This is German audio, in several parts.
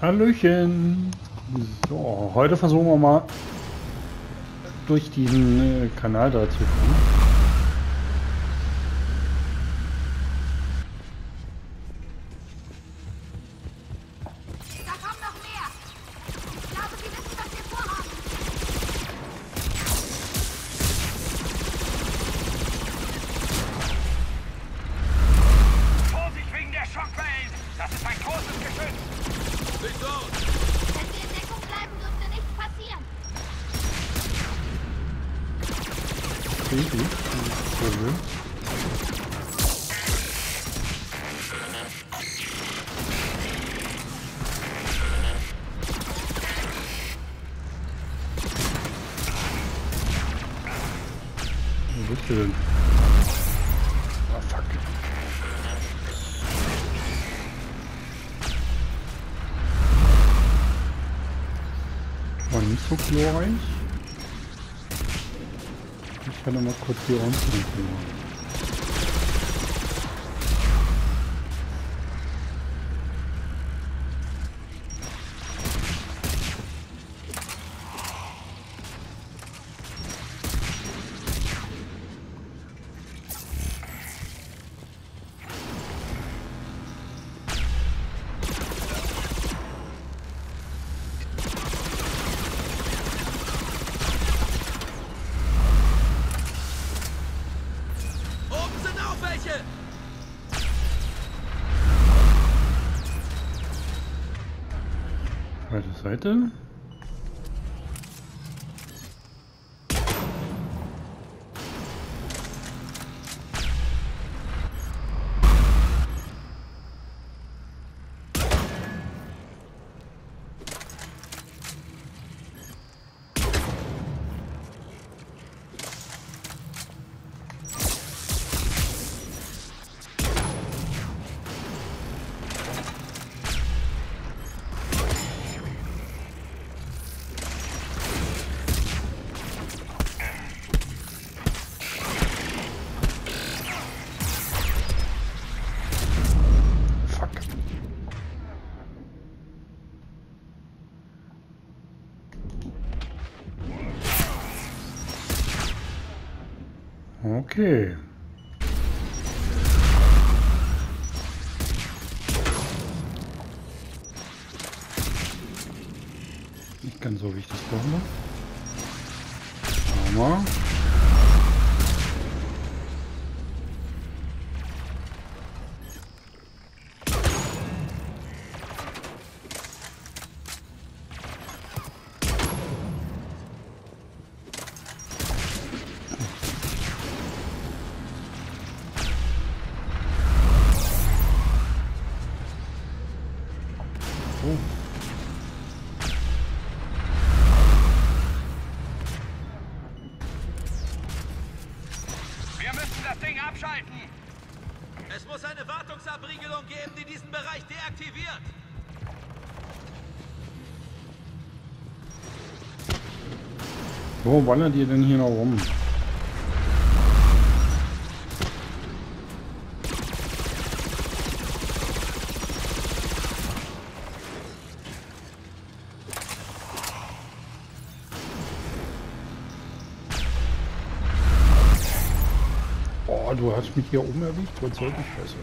Hallöchen! So, heute versuchen wir mal durch diesen Kanal da zu kommen. Da kommen noch mehr! Ich glaube, Sie wissen, was wir vorhaben! Vorsicht wegen der Schockwellen! Das ist ein großes Geschütz! Wenn wir in Deckung bleiben, dürfte nichts passieren. Wo bist du denn? Ah, fuck. Nicht so glorreich. Ich kann mal kurz die Ohren zurücknehmen. Seite. Okay. Nicht ganz so, wie ich das brauche. Aber es muss eine Wartungsabriegelung geben, die diesen Bereich deaktiviert. Wo wandert ihr denn hier noch rum? Du hast mich hier oben erwischt, was soll die Scheiße?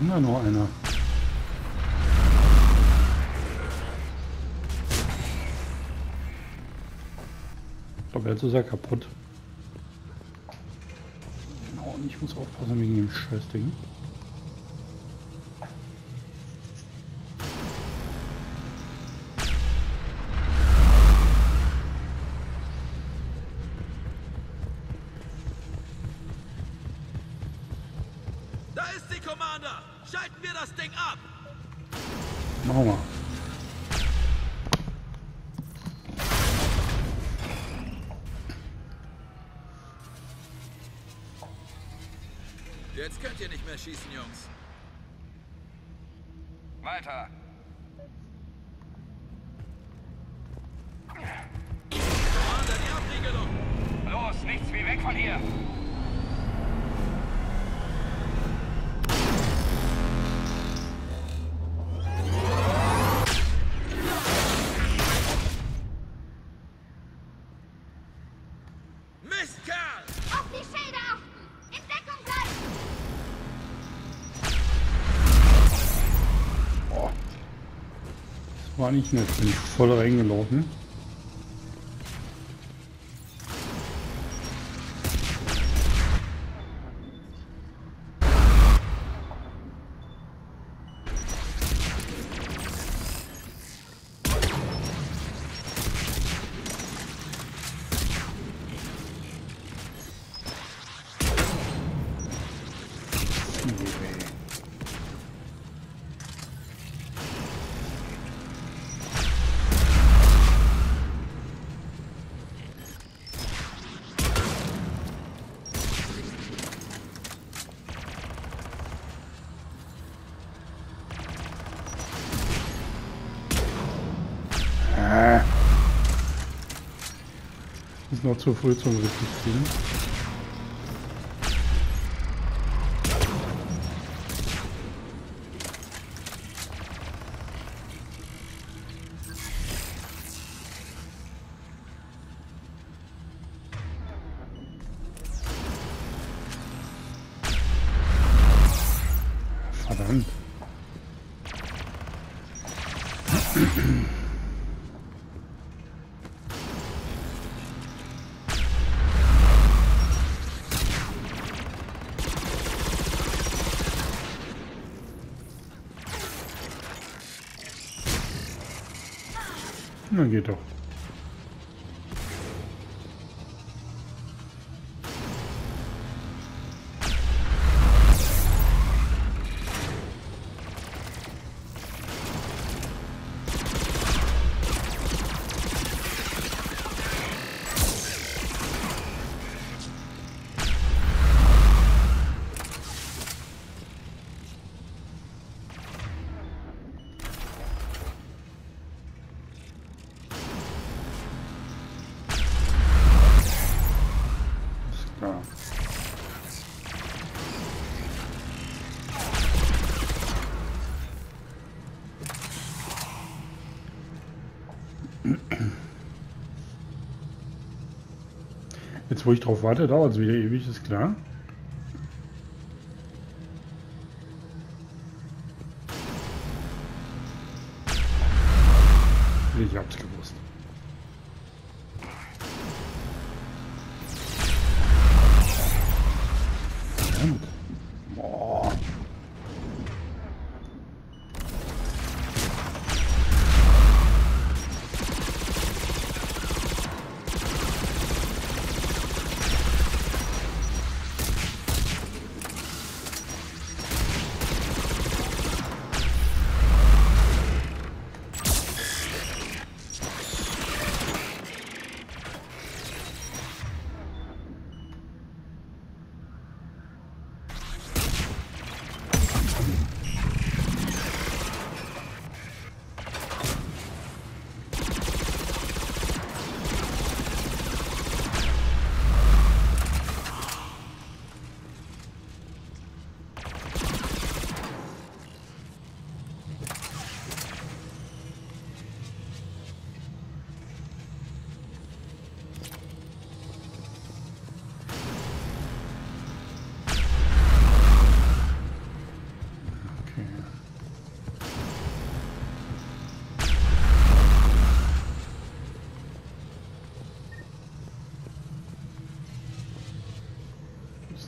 Na, nur einer. Aber jetzt ist er kaputt. Genau, und ich muss aufpassen wegen dem Scheißding. Da ist sie, Commander! Schalten wir das Ding ab! Machen wir. Jetzt könnt ihr nicht mehr schießen, Jungs. Weiter. Kommandant, die Abriegelung. Los, nichts wie weg von hier. War nicht nett, bin ich voll reingelaufen. Noch zu früh zum richtig ziehen. Verdammt. Na, geht doch. Jetzt, wo ich drauf warte, dauert es wieder ewig, ist klar. Ich hab's gewusst.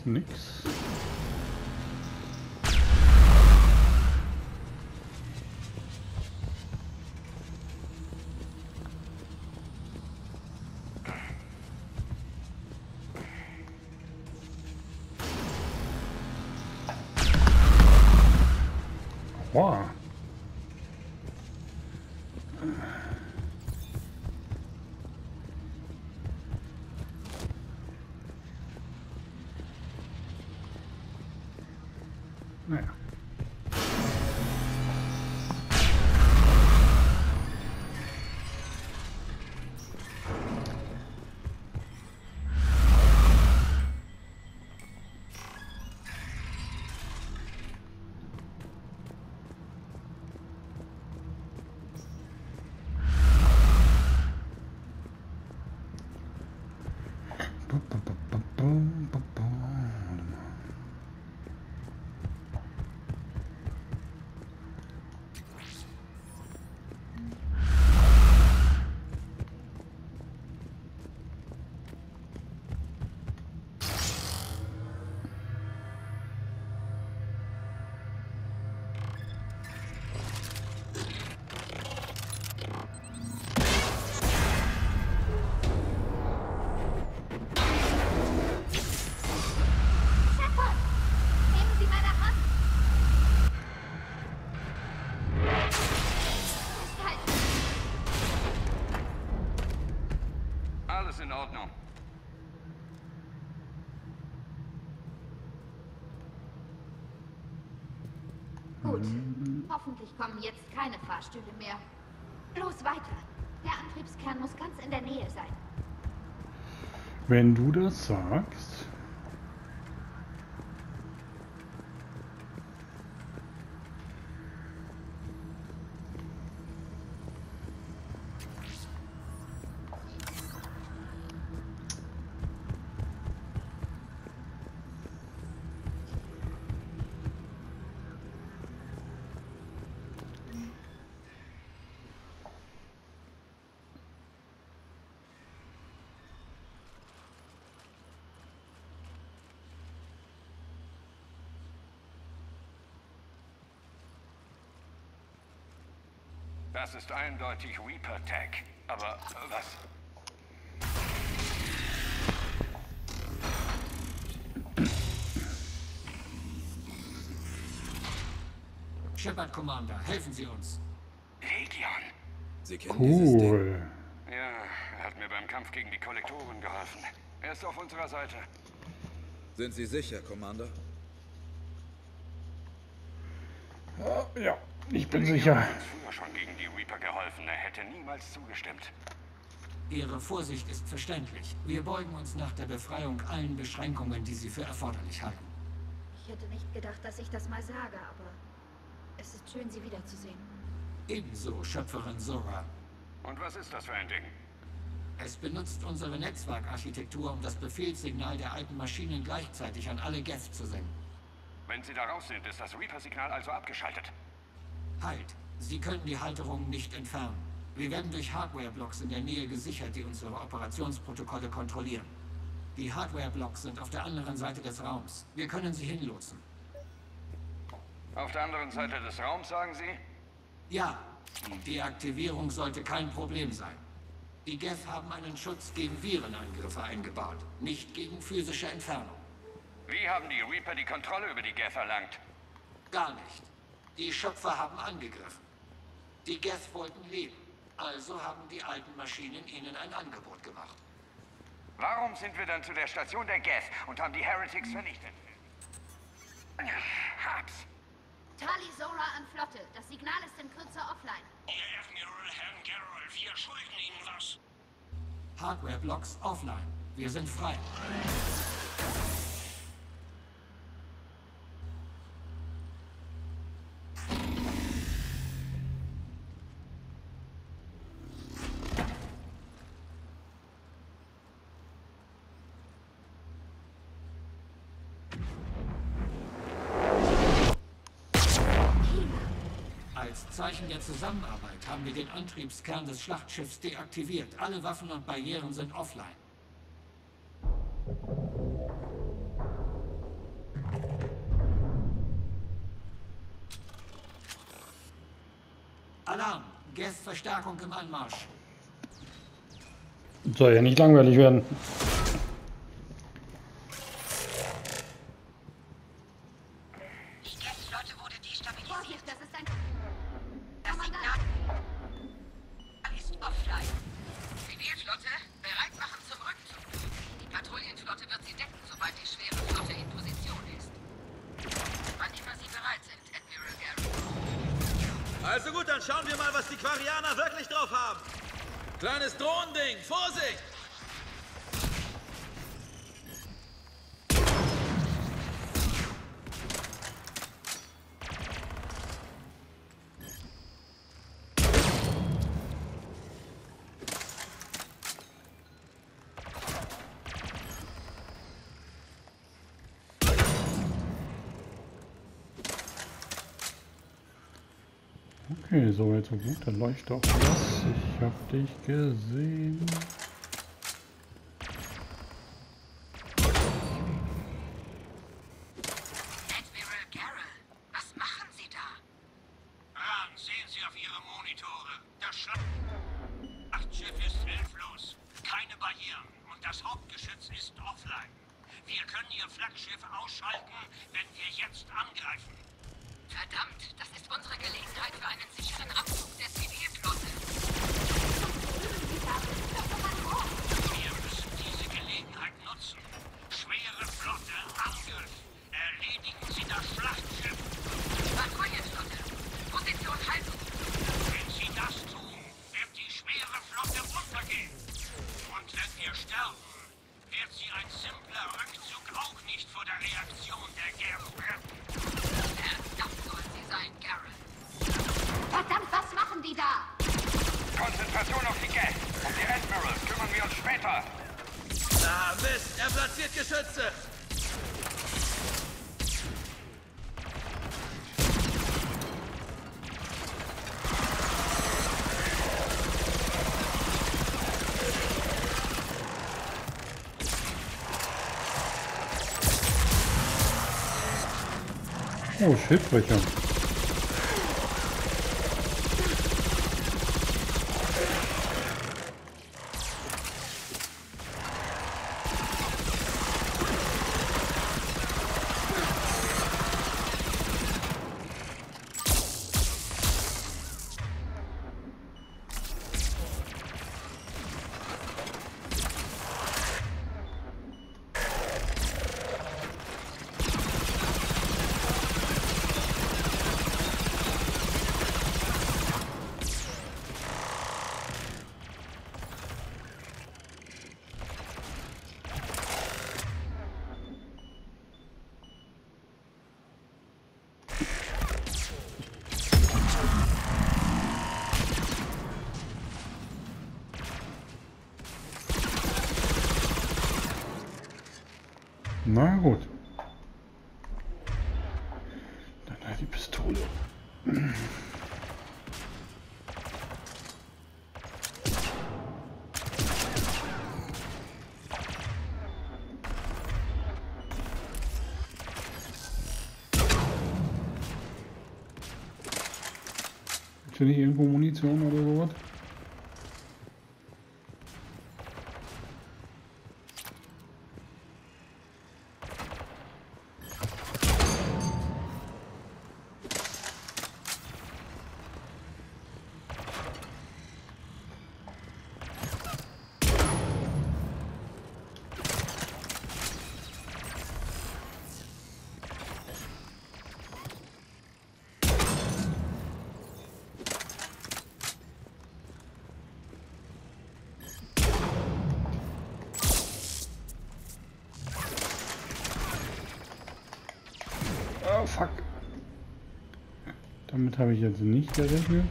Nix. Wow. Gut, hoffentlich kommen jetzt keine Fahrstühle mehr. Los weiter. Der Antriebskern muss ganz in der Nähe sein. Wenn du das sagst. Das ist eindeutig Reaper-Tag, aber was? Shepard, Commander, helfen Sie uns. Legion. Sie kennen dieses Ding? Ja, er hat mir beim Kampf gegen die Kollektoren geholfen. Er ist auf unserer Seite. Sind Sie sicher, Commander? Ja. Ich bin sicher. Er hat früher schon gegen die Reaper geholfen. Er hätte niemals zugestimmt. Ihre Vorsicht ist verständlich. Wir beugen uns nach der Befreiung allen Beschränkungen, die Sie für erforderlich halten. Ich hätte nicht gedacht, dass ich das mal sage, aber es ist schön, Sie wiederzusehen. Ebenso, Schöpferin Zorah. Und was ist das für ein Ding? Es benutzt unsere Netzwerkarchitektur, um das Befehlssignal der alten Maschinen gleichzeitig an alle Geth zu senden. Wenn Sie da raus sind, ist das Reaper-Signal also abgeschaltet. Halt! Sie können die Halterungen nicht entfernen. Wir werden durch Hardware-Blocks in der Nähe gesichert, die unsere Operationsprotokolle kontrollieren. Die Hardware-Blocks sind auf der anderen Seite des Raums. Wir können sie hinlotsen. Auf der anderen Seite des Raums, sagen Sie? Ja. Die Deaktivierung sollte kein Problem sein. Die Geth haben einen Schutz gegen Virenangriffe eingebaut, nicht gegen physische Entfernung. Wie haben die Reaper die Kontrolle über die Geth erlangt? Gar nicht. Die Schöpfer haben angegriffen. Die Geth wollten leben, also haben die alten Maschinen ihnen ein Angebot gemacht. Warum sind wir dann zu der Station der Geth und haben die Heretics vernichtet? Hab's. Tali'Zorah an Flotte. Das Signal ist in Kürze offline. Herr Admiral, Herrn Gerrel, wir schulden Ihnen was. Hardware-Blocks offline. Wir sind frei. Zeichen der Zusammenarbeit haben wir den Antriebskern des Schlachtschiffs deaktiviert. Alle Waffen und Barrieren sind offline. Alarm! Geth-Verstärkung im Anmarsch. Soll ja nicht langweilig werden. Also gut, dann schauen wir mal, was die Quarianer wirklich drauf haben. Kleines Drohending, Vorsicht! Okay, so weit so gut, dann leuchtet auch was. Ich hab dich gesehen. Admiral Gerrel, was machen Sie da? Raan, sehen Sie auf Ihre Monitore. Das Schlachtschiff ist hilflos. Keine Barrieren und das Hauptgeschütz ist offline. Wir können Ihr Flaggschiff ausschalten, wenn wir jetzt angreifen. Verdammt, das ist unsere Gelegenheit für einen sicheren Abzug der Zivilflotte. Oh, Schildbrecher. Na gut. Dann halt die Pistole. Ist hier nicht irgendwo Munition oder sowas? Fuck. Damit habe ich jetzt nicht gerechnet.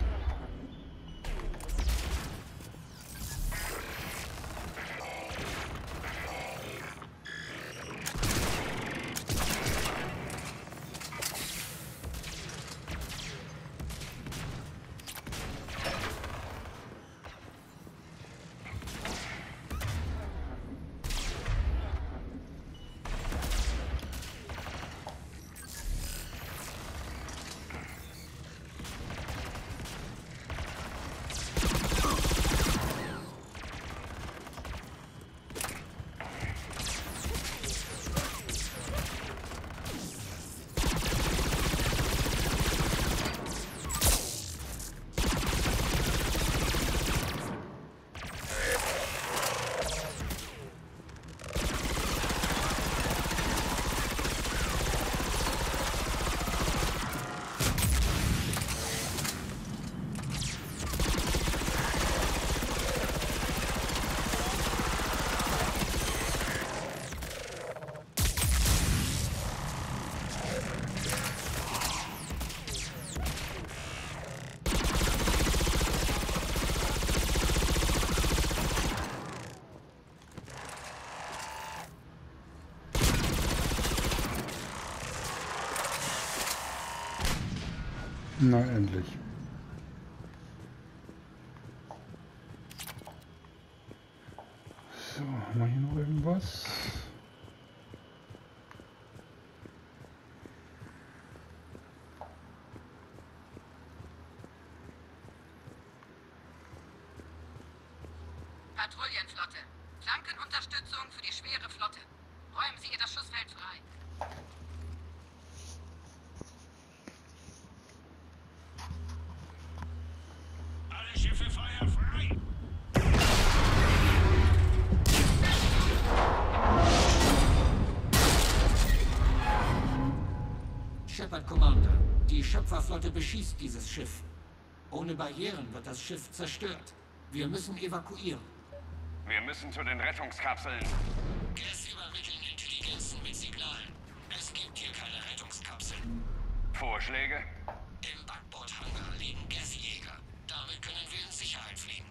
Na, endlich. So, haben wir hier noch irgendwas? Patrouillenflotte. Flankenunterstützung für die schwere Flotte. Räumen Sie ihr das Schussfeld frei. Shepard, Commander. Die Schöpferflotte beschießt dieses Schiff. Ohne Barrieren wird das Schiff zerstört. Wir müssen evakuieren. Wir müssen zu den Rettungskapseln. Geth übermitteln Intelligenzen mit Signalen. Es gibt hier keine Rettungskapseln. Vorschläge? Im Backbordhangar liegen Geth-Jäger. Damit können wir in Sicherheit fliegen.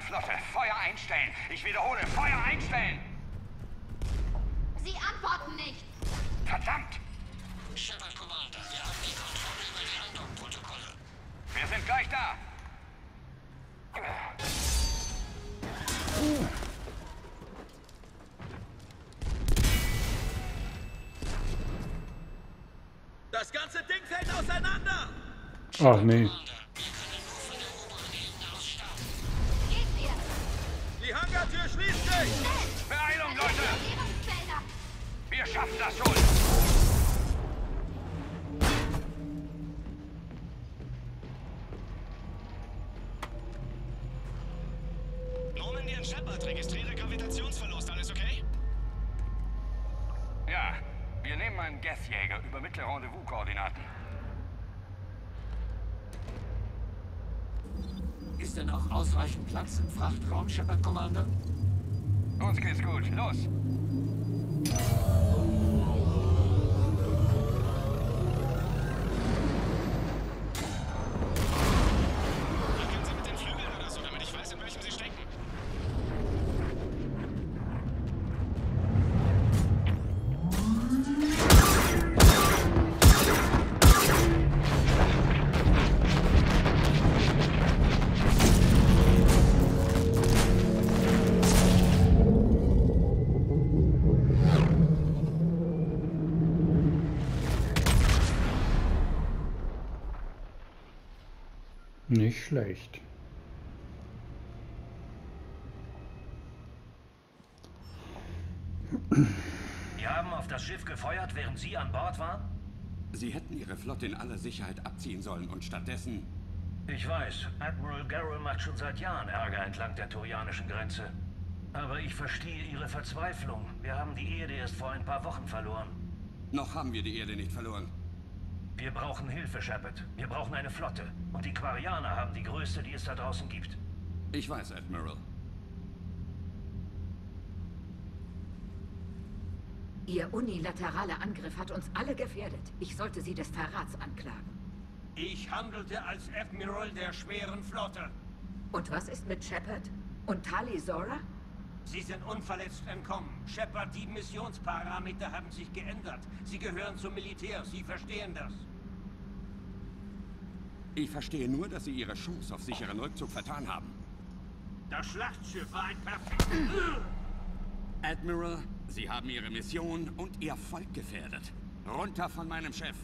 Flotte, Feuer einstellen! Ich wiederhole, Feuer einstellen! Sie antworten nicht! Verdammt! Shepard, Das ganze Ding fällt auseinander! Ach nee. Die Hangartür schließt sich! Beeilung, Leute! Wir schaffen das schon! Normandy & Shepard, registriere Gravitationsverlust, alles okay? Ja, wir nehmen einen Geth-Jäger, übermittle Rendezvous-Koordinaten. Ist denn noch ausreichend Platz im Frachtraum, Shepard, Commander? Uns geht's gut. Los! Wackeln Sie mit den Flügeln oder so, damit ich weiß, in welchem Sie stecken. Nicht schlecht. Wir haben auf das Schiff gefeuert, während Sie an Bord waren? Sie hätten Ihre Flotte in aller Sicherheit abziehen sollen und stattdessen... Ich weiß, Admiral Gerrel macht schon seit Jahren Ärger entlang der turianischen Grenze. Aber ich verstehe Ihre Verzweiflung. Wir haben die Erde erst vor ein paar Wochen verloren. Noch haben wir die Erde nicht verloren. Wir brauchen Hilfe, Shepard. Wir brauchen eine Flotte. Und die Quarianer haben die größte, die es da draußen gibt. Ich weiß, Admiral. Ihr unilateraler Angriff hat uns alle gefährdet. Ich sollte Sie des Verrats anklagen. Ich handelte als Admiral der schweren Flotte. Und was ist mit Shepard? Und Tali'Zorah? Sie sind unverletzt entkommen. Shepard, die Missionsparameter haben sich geändert. Sie gehören zum Militär. Sie verstehen das. Ich verstehe nur, dass Sie Ihre Chance auf sicheren Rückzug vertan haben. Das Schlachtschiff war ein perfektes... Admiral, Sie haben Ihre Mission und Ihr Volk gefährdet. Runter von meinem Chef.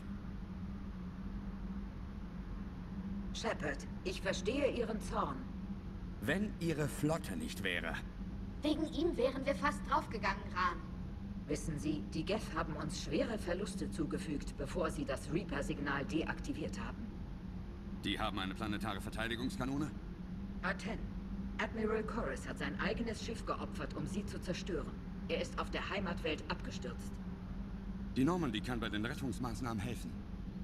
Shepard, ich verstehe Ihren Zorn. Wenn Ihre Flotte nicht wäre... Wegen ihm wären wir fast draufgegangen, Raan. Wissen Sie, die Geth haben uns schwere Verluste zugefügt, bevor sie das Reaper-Signal deaktiviert haben. Die haben eine planetare Verteidigungskanone? Aten. Admiral Koris hat sein eigenes Schiff geopfert, um sie zu zerstören. Er ist auf der Heimatwelt abgestürzt. Die Normandy kann bei den Rettungsmaßnahmen helfen.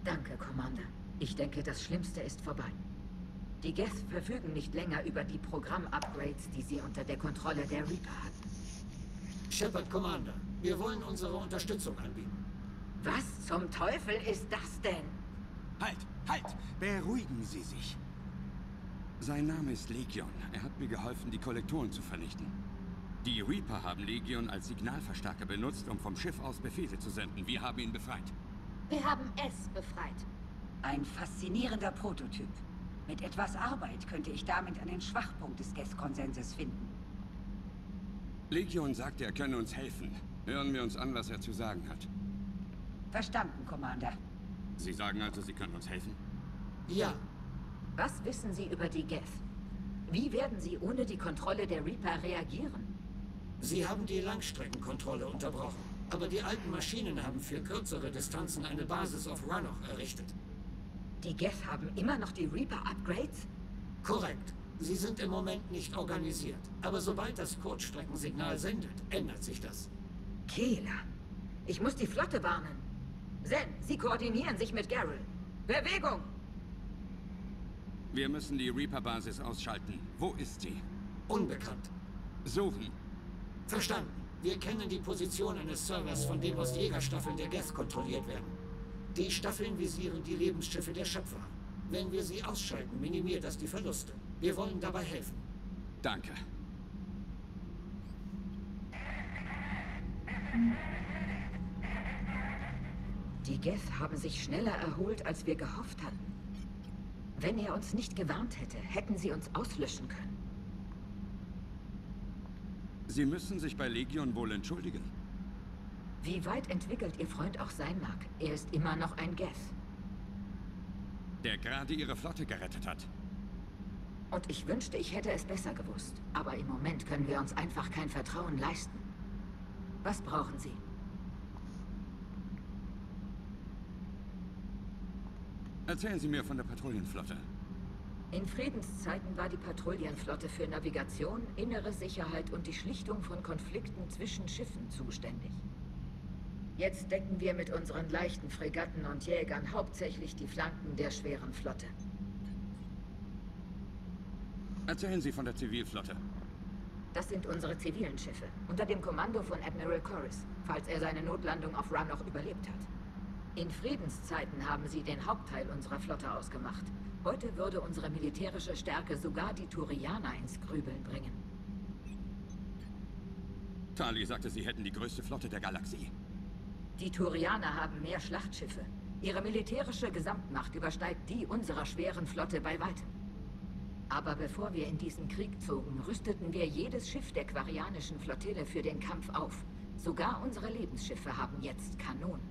Danke, Commander. Ich denke, das Schlimmste ist vorbei. Die Geth verfügen nicht länger über die Programm-Upgrades, die sie unter der Kontrolle der Reaper hatten. Shepard, Commander, wir wollen unsere Unterstützung anbieten. Was zum Teufel ist das denn? Halt, halt! Beruhigen Sie sich. Sein Name ist Legion. Er hat mir geholfen, die Kollektoren zu vernichten. Die Reaper haben Legion als Signalverstärker benutzt, um vom Schiff aus Befehle zu senden. Wir haben ihn befreit. Wir haben es befreit. Ein faszinierender Prototyp. Mit etwas Arbeit könnte ich damit an den Schwachpunkt des Geth-Konsenses finden. Legion sagt, er könne uns helfen. Hören wir uns an, was er zu sagen hat. Verstanden, Commander. Sie sagen also, Sie können uns helfen? Ja. Was wissen Sie über die Geth? Wie werden Sie ohne die Kontrolle der Reaper reagieren? Sie haben die Langstreckenkontrolle unterbrochen. Aber die alten Maschinen haben für kürzere Distanzen eine Basis auf Rannoch errichtet. Die Geth haben immer noch die Reaper-Upgrades? Korrekt. Sie sind im Moment nicht organisiert. Aber sobald das Kurzstreckensignal sendet, ändert sich das. Kehler. Ich muss die Flotte warnen. Xen, Sie koordinieren sich mit Gerrel. Bewegung! Wir müssen die Reaper-Basis ausschalten. Wo ist sie? Unbekannt. Suchen. Verstanden. Wir kennen die Position eines Servers, von dem aus Jägerstaffeln der Geth kontrolliert werden. Die Staffeln visieren die Lebensschiffe der Schöpfer. Wenn wir sie ausschalten, minimiert das die Verluste. Wir wollen dabei helfen. Danke. Die Geth haben sich schneller erholt, als wir gehofft hatten. Wenn er uns nicht gewarnt hätte, hätten sie uns auslöschen können. Sie müssen sich bei Legion wohl entschuldigen. Wie weit entwickelt Ihr Freund auch sein mag, er ist immer noch ein Geth. Der gerade Ihre Flotte gerettet hat. Und ich wünschte, ich hätte es besser gewusst. Aber im Moment können wir uns einfach kein Vertrauen leisten. Was brauchen Sie? Erzählen Sie mir von der Patrouillenflotte. In Friedenszeiten war die Patrouillenflotte für Navigation, innere Sicherheit und die Schlichtung von Konflikten zwischen Schiffen zuständig. Jetzt decken wir mit unseren leichten Fregatten und Jägern hauptsächlich die Flanken der schweren Flotte. Erzählen Sie von der Zivilflotte. Das sind unsere zivilen Schiffe, unter dem Kommando von Admiral Koris, falls er seine Notlandung auf Rannoch überlebt hat. In Friedenszeiten haben sie den Hauptteil unserer Flotte ausgemacht. Heute würde unsere militärische Stärke sogar die Turianer ins Grübeln bringen. Tali sagte, sie hätten die größte Flotte der Galaxie. Die Turianer haben mehr Schlachtschiffe. Ihre militärische Gesamtmacht übersteigt die unserer schweren Flotte bei weitem. Aber bevor wir in diesen Krieg zogen, rüsteten wir jedes Schiff der quarianischen Flottille für den Kampf auf. Sogar unsere Lebensschiffe haben jetzt Kanonen.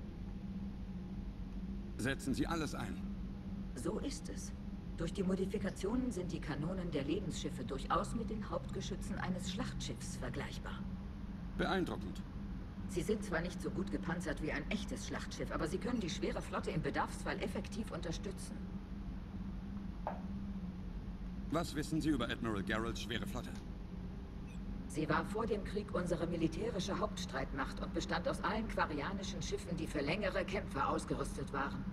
Setzen Sie alles ein. So ist es. Durch die Modifikationen sind die Kanonen der Lebensschiffe durchaus mit den Hauptgeschützen eines Schlachtschiffs vergleichbar. Beeindruckend. Sie sind zwar nicht so gut gepanzert wie ein echtes Schlachtschiff, aber sie können die schwere Flotte im Bedarfsfall effektiv unterstützen. Was wissen Sie über Admiral Gerrels schwere Flotte? Sie war vor dem Krieg unsere militärische Hauptstreitmacht und bestand aus allen quarianischen Schiffen, die für längere Kämpfe ausgerüstet waren.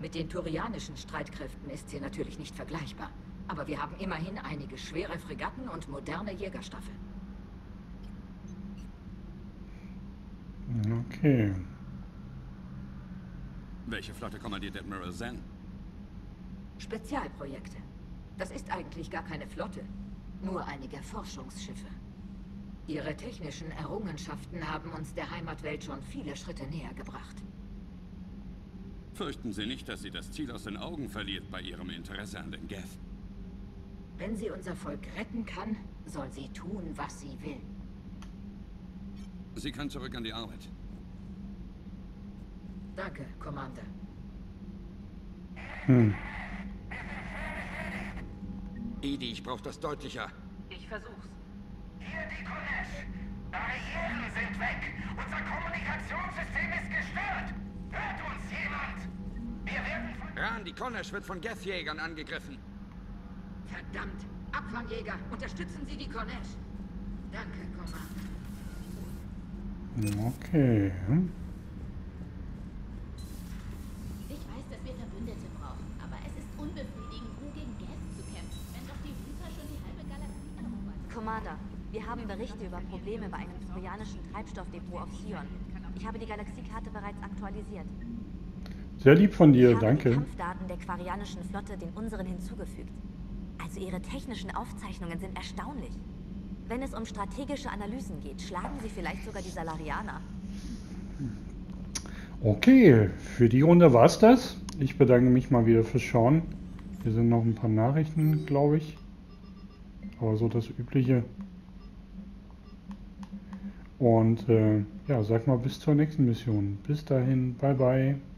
Mit den turianischen Streitkräften ist sie natürlich nicht vergleichbar, aber wir haben immerhin einige schwere Fregatten und moderne Jägerstaffeln. Okay. Welche Flotte kommandiert Admiral Xen? Spezialprojekte. Das ist eigentlich gar keine Flotte, nur einige Forschungsschiffe. Ihre technischen Errungenschaften haben uns der Heimatwelt schon viele Schritte näher gebracht. Fürchten Sie nicht, dass sie das Ziel aus den Augen verliert bei ihrem Interesse an den Geth. Wenn sie unser Volk retten kann, soll sie tun, was sie will. Sie kann zurück an die Arbeit. Danke, Commander. Edi, ich brauche das deutlicher. Ich versuch's. Hier die Kornesch. Barrieren sind weg. Unser Kommunikationssystem ist gestört. Hört uns jemand? Wir werden von... Raan, die Kornesch wird von Geth-Jägern angegriffen. Verdammt. Abfangjäger, unterstützen Sie die Kornesch. Danke, Commander. Okay. Ich weiß, dass wir Verbündete brauchen, aber es ist unbefriedigend, um gegen Geth zu kämpfen, wenn doch die Reaper schon die halbe Galaxie erobern. Commander, wir haben Berichte über Probleme bei einem trojanischen Treibstoffdepot auf Sion. Ich habe die Galaxiekarte bereits aktualisiert. Sehr lieb von dir, danke. Ich habe die Kampfdaten der quarianischen Flotte den unseren hinzugefügt. Also ihre technischen Aufzeichnungen sind erstaunlich. Wenn es um strategische Analysen geht, schlagen sie vielleicht sogar die Salarianer. Okay, für die Runde war's das. Ich bedanke mich mal wieder fürs Schauen. Hier sind noch ein paar Nachrichten, glaube ich. Aber so das Übliche. Und ja, sag mal bis zur nächsten Mission. Bis dahin, bye bye.